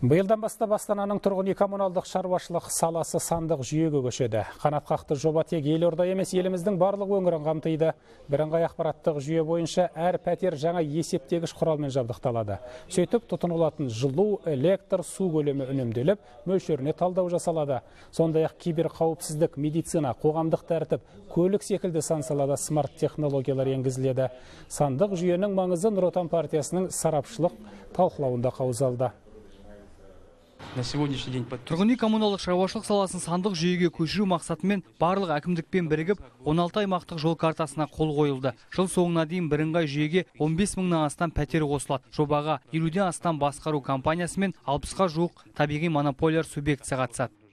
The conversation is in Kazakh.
Быйылдан бастап Астананың тұрғын үй коммуналдық шаруашылық саласы сандық жүйеге көшеді. Қанатқақты жоба тек елорда емес, еліміздің барлық өңірін қамтиды. Бірыңғай ақпараттық жүйе бойынша әр пәтер жаңа есептегіш құралмен жабдықталады. Сөйтіп тұтынылатын жылу, электр, су көлемі үнемделіп, мөлшеріне талдау жасалады. Сондай-ақ кибер қауіпсіздік, медицина, қоғамдық тәртіп, көлік секілді сан салада смарт технологиялар енгізіледі. Сандық жүйенің маңызы Нұр Отан партиясының сарапшылық талқылауында қаузалды. На сегодняшний день тұрғын үй коммуналдық шаруашылық саласын сандық жүйеге көшіру мақсатымен барлық әкімдікпен бірігіп 16 аймақтық жол картасына қол қойылды. Жыл соңына дейін бірыңғай жүйеге 15 мыңнан астам пәтер қосылады. Жобаға 50-ден астам басқару компаниясы мен 60-ға жуық табиғи монополияр субъектісі қатысады.